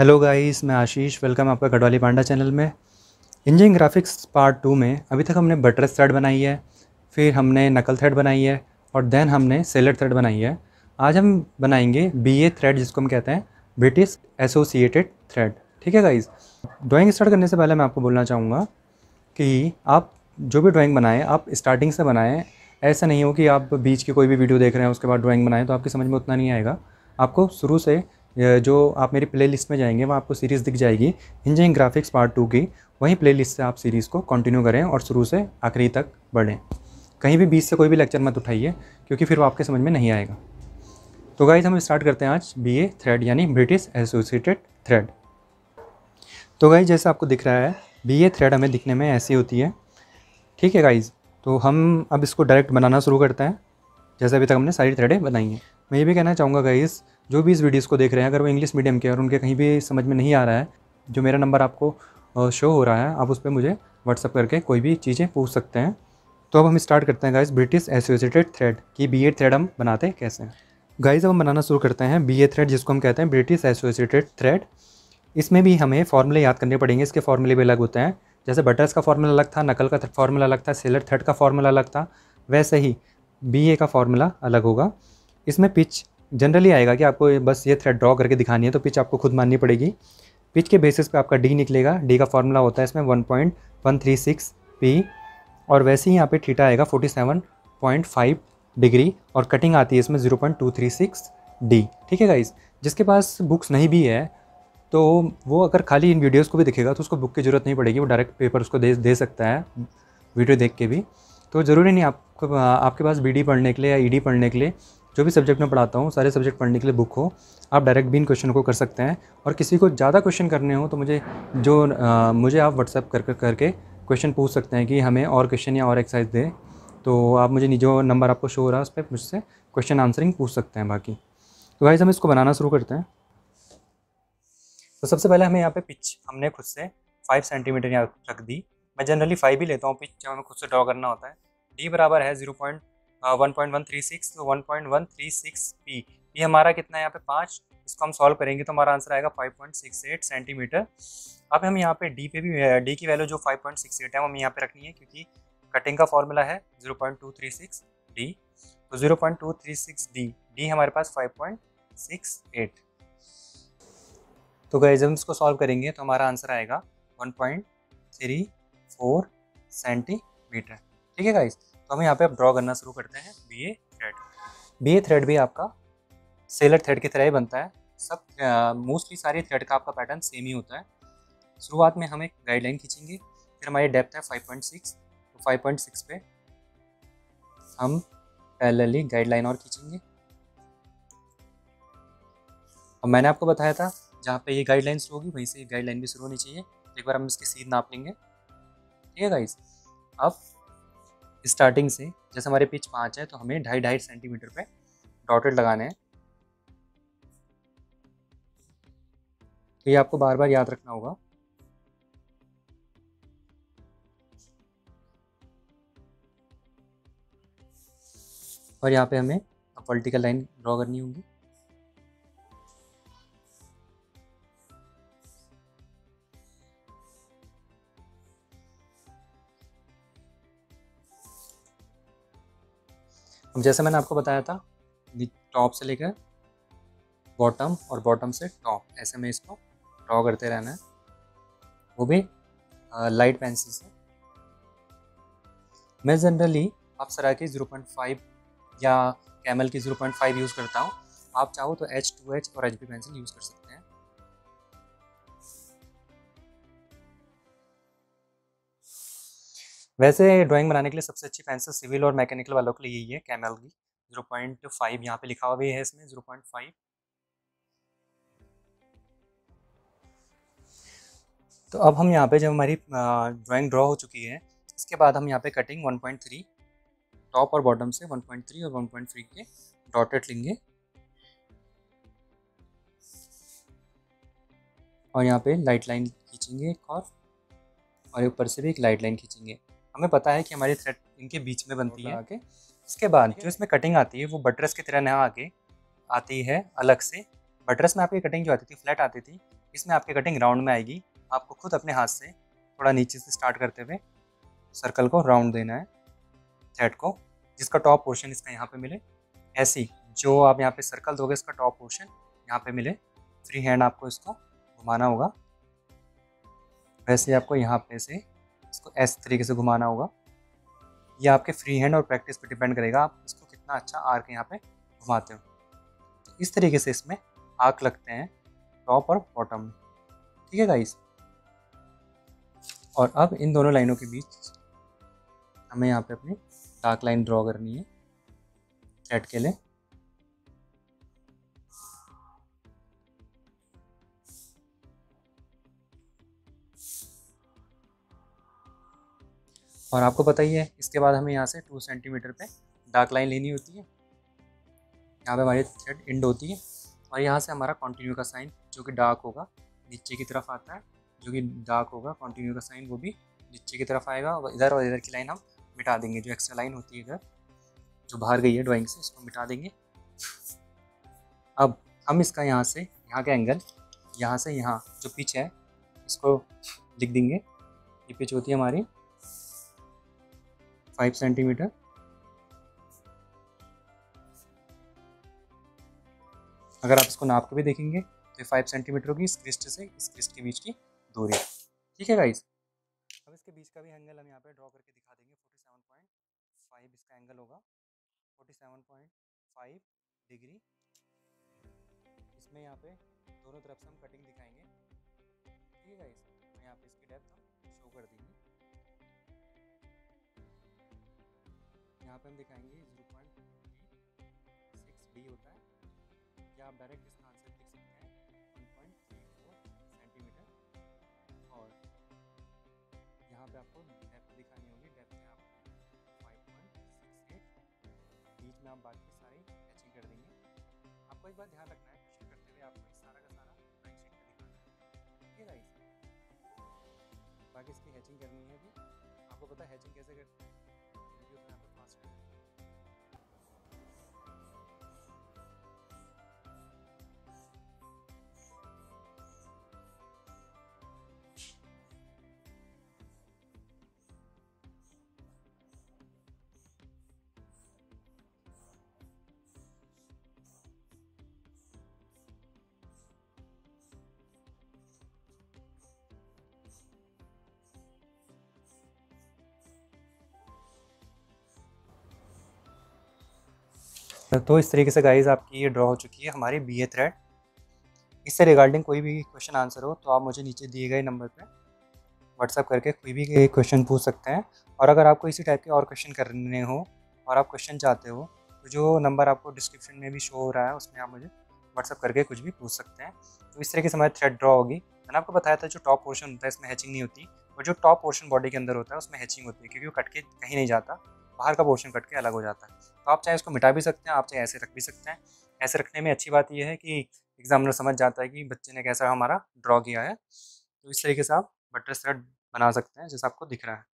Hello guys, मैं Ashish, welcome आपका Garhwali panda channel में। इंजीनियर ग्राफिक्स पार्ट 2 में अभी तक हमने बटरस थ्रेड बनाई है, फिर हमने नकल थ्रेड बनाई है और देन हमने सेलेट थ्रेड बनाई है। आज हम बनाएंगे बीए थ्रेड, जिसको हम कहते हैं ब्रिटिश एसोसिएटेड थ्रेड। ठीक है गाइस, ड्राइंग स्टार्ट करने से पहले मैं आपको बोलना चाहूँगा कि आप जो भी ड्राइंग बनाएँ, आप स्टार्टिंग से बनाएँ। ऐसा नहीं हो कि आप बीच की कोई भी वीडियो देख रहे हैं उसके बाद ड्राइंग बनाएँ, तो आपकी समझ में उतना नहीं आएगा। आपको शुरू से, जो आप मेरी प्लेलिस्ट में जाएंगे वहाँ आपको सीरीज़ दिख जाएगी इंजीनियर ग्राफिक्स पार्ट 2 की, वहीं प्लेलिस्ट से आप सीरीज़ को कंटिन्यू करें और शुरू से आखिरी तक बढ़ें। कहीं भी बीच से कोई भी लेक्चर मत उठाइए, क्योंकि फिर वो आपके समझ में नहीं आएगा। तो गाइस, हम स्टार्ट करते हैं आज बीए थ्रेड यानी ब्रिटिश एसोसिएटेड थ्रेड। तो गाइस, जैसे आपको दिख रहा है बीए थ्रेड हमें दिखने में ऐसी होती है। ठीक है गाइस, तो हम अब इसको डायरेक्ट बनाना शुरू करते हैं, जैसे अभी तक हमने सारी थ्रेडें बनाई हैं। मैं ये भी कहना चाहूँगा गाइस, जो भी इस वीडियोस को देख रहे हैं, अगर वो इंग्लिश मीडियम के और उनके कहीं भी समझ में नहीं आ रहा है, जो मेरा नंबर आपको शो हो रहा है, आप उस पर मुझे व्हाट्सअप करके कोई भी चीज़ें पूछ सकते हैं। तो अब हम स्टार्ट करते हैं गाइस ब्रिटिश एसोसिएटेड थ्रेड की बीए थ्रेड हम बनाते कैसे हैं। गाइस, अब हम बनाना शुरू करते हैं बीए थ्रेड, जिसको हम कहते हैं ब्रिटिश एसोसिएटेड थ्रेड। इसमें भी हमें फॉर्मूले याद करने पड़ेंगे, इसके फॉर्मूले भी अलग होते हैं। जैसे बटर्स का फॉर्मूला अलग था, नकल का फॉर्मूला अलग था, सेलेट थ्रेड का फॉर्मूला अलग था, वैसे ही बीए का फॉर्मूला अलग होगा। इसमें पिच जनरली आएगा कि आपको बस ये थ्रेड ड्रॉ करके दिखानी है, तो पिच आपको खुद माननी पड़ेगी। पिच के बेसिस पे आपका डी निकलेगा। डी का फार्मूला होता है इसमें 1.136 पी, और वैसे ही यहाँ पे थीटा आएगा 47.5 डिग्री, और कटिंग आती है इसमें 0.236 डी। ठीक है गाइस, जिसके पास बुक्स नहीं भी है तो वो अगर खाली इन वीडियोज़ को भी दिखेगा तो उसको बुक की ज़रूरत नहीं पड़ेगी, वो डायरेक्ट पेपर उसको दे सकता है वीडियो देख के भी। तो ज़रूरी नहीं आपको आपके पास बी डी पढ़ने के लिए या ई डी पढ़ने के लिए, जो भी सब्जेक्ट मैं पढ़ाता हूँ सारे सब्जेक्ट पढ़ने के लिए बुक हो, आप डायरेक्ट भी इन क्वेश्चन को कर सकते हैं। और किसी को ज़्यादा क्वेश्चन करने हो तो मुझे आप व्हाट्सअप करके क्वेश्चन पूछ सकते हैं कि हमें और क्वेश्चन या और एक्सरसाइज दें, तो आप मुझे जो नंबर आपको शो हो रहा है उस पर मुझसे क्वेश्चन आंसरिंग पूछ सकते हैं। बाकी तो गाइस, हम इसको बनाना शुरू करते हैं। तो सबसे पहले हमें यहाँ पर पिच हमने खुद से 5 सेंटीमीटर यहाँ रख दी। मैं जनरली 5 ही लेता हूँ पिच, जब हमें खुद से ड्रॉ करना होता है। डी बराबर है 1.136 तो 1.136 पी। ये हमारा कितना है यहाँ पे 5, इसको हम सॉल्व करेंगे तो हमारा आंसर आएगा 5.68 सेंटीमीटर। अब हम यहाँ पे डी पे भी, डी की वैल्यू जो 5.68 है हम यहाँ पे रखनी है, क्योंकि कटिंग का फॉर्मूला है 0.236 डी, तो 0.236 डी, डी हमारे पास 5.68। तो गाइस, हम इसको सॉल्व करेंगे तो हमारा आंसर आएगा 1.34 सेंटीमीटर। ठीक है गाइस, तो हम यहाँ पे अब ड्रॉ करना शुरू करते हैं बीए थ्रेड। बीए थ्रेड भी आपका सेलर थ्रेड की तरह ही बनता है, सब मोस्टली सारी थ्रेड का आपका पैटर्न सेम ही होता है। शुरुआत में हम एक गाइडलाइन खींचेंगे, फिर हमारी डेप्थ है 5.6, तो 5.6 पे हम पैरेलली गाइडलाइन और खींचेंगे। और मैंने आपको बताया था जहाँ पे ये गाइडलाइन शुरू होगी वहीं से ये गाइडलाइन भी शुरू होनी चाहिए। एक बार हम इसकी सीध नाप लेंगे। ठीक है गाइस, अब स्टार्टिंग से जैसे हमारे पिच 5 है तो हमें 2.5 सेंटीमीटर पे डॉटेड लगाने हैं। तो ये आपको बार बार याद रखना होगा। और यहाँ पे हमें अब वर्टिकल लाइन ड्रॉ करनी होगी। अब जैसे मैंने आपको बताया था, टॉप से लेकर बॉटम और बॉटम से टॉप, ऐसे में इसको ड्रॉ करते रहना है, वो भी लाइट पेंसिल से। मैं जनरली अप्सरा की 0.5 या कैमल की 0.5 यूज़ करता हूँ। आप चाहो तो H2H और HB पेंसिल यूज़ कर सकते हैं। वैसे ड्राइंग बनाने के लिए सबसे अच्छी पेंसिल सिविल और मैकेनिकल वालों के लिए यही है, कैमल की 0.5। यहाँ पे लिखा हुआ भी है इसमें 0.5। तो अब हम यहाँ पे जब हमारी ड्राइंग ड्रॉ हो चुकी है, इसके बाद हम यहाँ पे कटिंग 1.3 टॉप और बॉटम से 1.3 और 1.3 के डॉटेड लेंगे, और यहाँ पे लाइट लाइन खींचेंगे एक और ऊपर से भी एक लाइट लाइन खींचेंगे। हमें पता है कि हमारी थ्रेड इनके बीच में बनती है आगे। इसके बाद जो इसमें कटिंग आती है वो बटरस की तरह ना आगे आती है अलग से। बटरस में आपकी कटिंग जो आती थी फ्लैट आती थी, इसमें आपकी कटिंग राउंड में आएगी। आपको खुद अपने हाथ से थोड़ा नीचे से स्टार्ट करते हुए सर्कल को राउंड देना है थ्रेड को, जिसका टॉप पोर्शन इसका यहाँ पे मिले। ऐसी जो आप यहाँ पे सर्कल दोगे इसका टॉप पोर्शन यहाँ पे मिले। फ्री हैंड आपको इसको घुमाना होगा, वैसे आपको यहाँ पे से इसको ऐसे तरीके से घुमाना होगा। ये आपके फ्री हैंड और प्रैक्टिस पे डिपेंड करेगा, आप इसको कितना अच्छा आर्क यहाँ पे घुमाते हो। तो इस तरीके से इसमें आर्क लगते हैं टॉप और बॉटम में, ठीक है गाइस। और अब इन दोनों लाइनों के बीच हमें यहाँ पे अपनी डार्क लाइन ड्रॉ करनी है थ्रेड के लिए। और आपको पता ही है इसके बाद हमें यहाँ से 2 सेंटीमीटर पे डार्क लाइन लेनी होती है। यहाँ पे हमारी थ्रेड एंड होती है और यहाँ से हमारा कंटिन्यू का साइन जो कि डार्क होगा नीचे की तरफ आता है, जो कि डार्क होगा कंटिन्यू का साइन वो भी नीचे की तरफ आएगा। और इधर की लाइन हम मिटा देंगे, जो एक्स्ट्रा लाइन होती है इधर जो बाहर गई है ड्राइंग से इसको मिटा देंगे। अब हम इसका यहाँ से यहाँ का एंगल यहाँ से यहाँ जो पिच है इसको लिख देंगे। ये पिच होती है हमारी 5 सेंटीमीटर। अगर आप इसको नाप के भी देखेंगे तो 5 सेंटीमीटर होगी इस क्रिस्ट से इस क्रिस्ट के बीच की दूरी, ठीक है गाइस। अब इसके बीच का भी एंगल हम यहाँ पे ड्रॉ करके दिखा देंगे। 47.5 इसका एंगल होगा, 47.5 डिग्री। इसमें यहाँ पे दोनों तरफ से हम कटिंग दिखाएंगे, ठीक है गाइस। तो यहाँ पे इसकी डेप्थ हम शो कर देंगे। यहाँ पे हम दिखाएंगे 0.36D होता है, या आप डायरेक्ट इस स्थान से लिख सकते हैं 1.34 सेंटीमीटर। और यहाँ पे आपको डेप्थ दिखानी होगी। डेप्थ में आप 5.68, बीच में आप बाकी सारी मैचिंग कर देंगे। आपको एक बात ध्यान रखना है, मैचिंग करते हुए आपको सारा का सारा ड्राइंग शीट पे दिखाना है, ठीक है। बाकी इसकी हैचिंग करनी है भी, आपको पता है हैचिंग कैसे करते हैं। तो इस तरीके से गाइस आपकी ये ड्रॉ हो चुकी है हमारी BA थ्रेड। इससे रिगार्डिंग कोई भी क्वेश्चन आंसर हो तो आप मुझे नीचे दिए गए नंबर पे व्हाट्सअप करके कोई भी क्वेश्चन पूछ सकते हैं। और अगर आपको इसी टाइप के और क्वेश्चन करने हो और आप क्वेश्चन चाहते हो तो जो नंबर आपको डिस्क्रिप्शन में भी शो हो रहा है उसमें आप मुझे व्हाट्सअप करके कुछ भी पूछ सकते हैं। तो इस तरीके से हमारी थ्रेड ड्रॉ होगी। मैंने आपको बताया था जो टॉप पोर्शन होता है इसमें हैचिंग नहीं होती, और जो टॉप पोर्शन बॉडी के अंदर होता है उसमें हैचिंग होती है, क्योंकि वो कट के कहीं नहीं जाता, बाहर का पोर्शन कट के अलग हो जाता है। तो आप चाहे इसको मिटा भी सकते हैं, आप चाहे ऐसे रख भी सकते हैं। ऐसे रखने में अच्छी बात यह है कि एग्जामिनर समझ जाता है कि बच्चे ने कैसा हमारा ड्रॉ किया है। तो इस तरीके से आप बटरस थ्रेड बना सकते हैं जैसा आपको दिख रहा है।